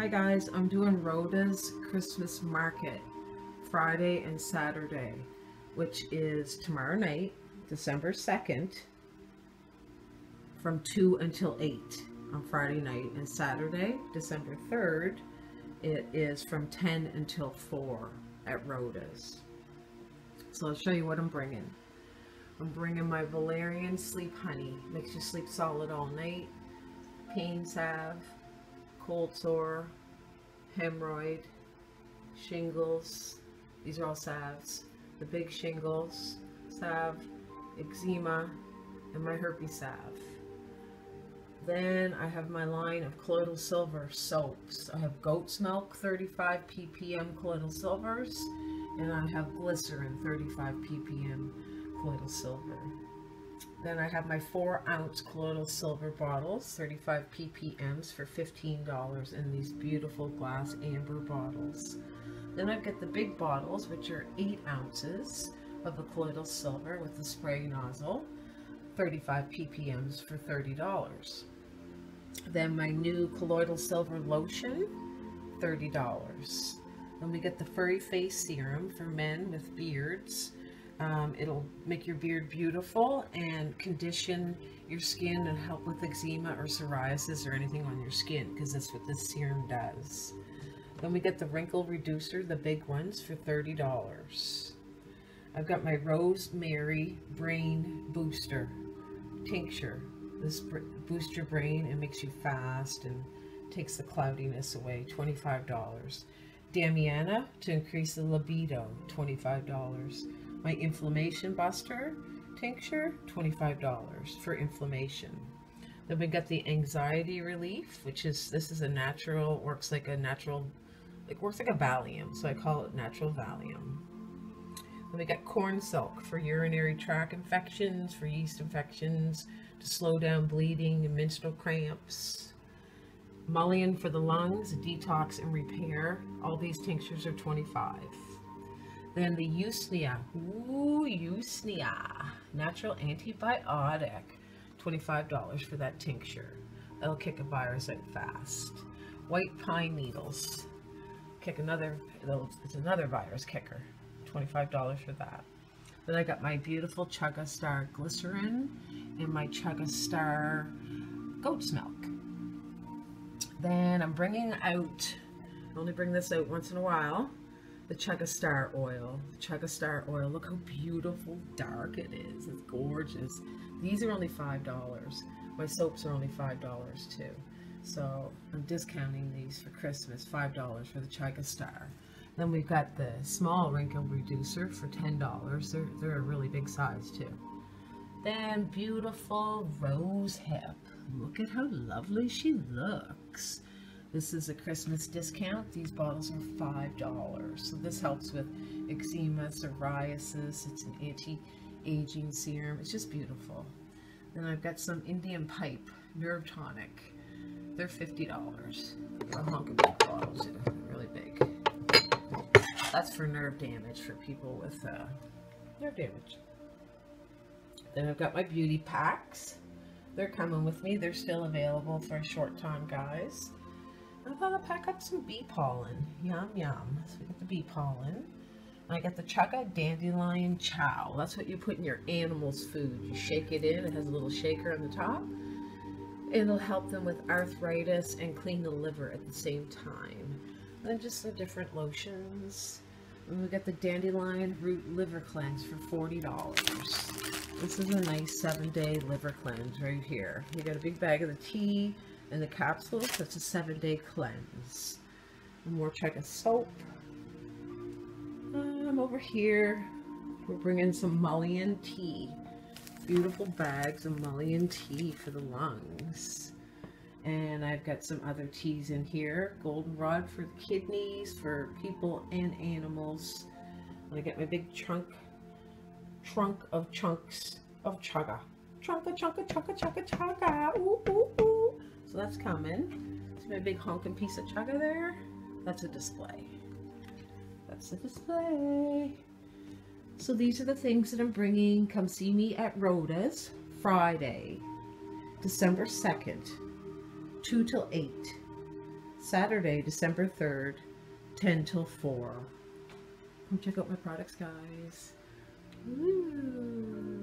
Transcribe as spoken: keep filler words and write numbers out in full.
Hi guys, I'm doing Rhoda's Christmas Market Friday and Saturday, which is tomorrow night, December second, from two until eight on Friday night, and Saturday, December third, it is from ten until four at Rhoda's. So I'll show you what I'm bringing. I'm bringing my valerian sleep honey, makes you sleep solid all night, pain salve, cold sore, hemorrhoid, shingles, these are all salves, the big shingles salve, eczema, and my herpes salve. Then I have my line of colloidal silver soaps. I have goat's milk, thirty-five P P M colloidal silvers, and I have glycerin, thirty-five P P M colloidal silver. Then I have my four ounce colloidal silver bottles, thirty-five P P Ms for fifteen dollars in these beautiful glass amber bottles. Then I've got the big bottles, which are eight ounces of the colloidal silver with the spray nozzle, thirty-five P P Ms for thirty dollars. Then my new colloidal silver lotion, thirty dollars. Then we get the furry face serum for men with beards. Um, it'll make your beard beautiful and condition your skin and help with eczema or psoriasis or anything on your skin, because that's what this serum does. Then we get the Wrinkle Reducer, the big ones, for thirty dollars. I've got my Rosemary Brain Booster Tincture. This boosts your brain and makes you fast and takes the cloudiness away, twenty-five dollars. Damiana to increase the libido, twenty-five dollars. My Inflammation Buster Tincture, twenty-five dollars for inflammation. Then we got the Anxiety Relief, which is, this is a natural, works like a natural, like works like a Valium, so I call it natural Valium. Then we got Corn Silk for urinary tract infections, for yeast infections, to slow down bleeding and menstrual cramps. Mullein for the lungs, detox and repair. All these tinctures are twenty-five dollars. Then the usnea, ooh, usnea, natural antibiotic, twenty-five dollars for that tincture. That'll kick a virus out fast. White pine needles, kick another, it's another virus kicker, twenty-five dollars for that. Then I got my beautiful Chaga Star glycerin and my Chaga Star goat's milk. Then I'm bringing out, I only bring this out once in a while, the Chaga Star oil. The Chaga Star oil, look how beautiful dark it is. It's gorgeous. These are only five dollars. My soaps are only five dollars too. So I'm discounting these for Christmas, five dollars for the Chaga Star. Then we've got the small Wrinkle Reducer for ten dollars. They're, they're a really big size too. Then beautiful Rose Hip. Look at how lovely she looks. This is a Christmas discount. These bottles are five dollars. So this helps with eczema, psoriasis. It's an anti-aging serum. It's just beautiful. Then I've got some Indian Pipe Nerve Tonic. They're fifty dollars. They're honking big bottles. They're really big. That's for nerve damage, for people with uh, nerve damage. Then I've got my beauty packs. They're coming with me. They're still available for a short time, guys. I thought I'd pack up some bee pollen. Yum, yum. So we get the bee pollen. And I got the Chaga Dandelion Chow. That's what you put in your animal's food. You shake it in. It has a little shaker on the top. It'll help them with arthritis and clean the liver at the same time. And then just some different lotions. And we got the Dandelion Root Liver Cleanse for forty dollars. This is a nice seven day liver cleanse right here. You got a big bag of the tea and the capsules. That's a seven day cleanse. And more Chaga soap. Um, over here, we're bringing some Mullein tea. Beautiful bags of Mullein tea for the lungs. And I've got some other teas in here. Goldenrod for the kidneys, for people and animals. And I got my big trunk, trunk of chunks of Chaga. Chunka, chunka, chunka, chunka, chaga. Ooh, ooh, ooh. So that's coming. See my big honking piece of Chaga there? That's a display. That's a display. So these are the things that I'm bringing. Come see me at Rhoda's Friday, December second, two till eight. Saturday, December third, ten till four. Come check out my products, guys. Woo.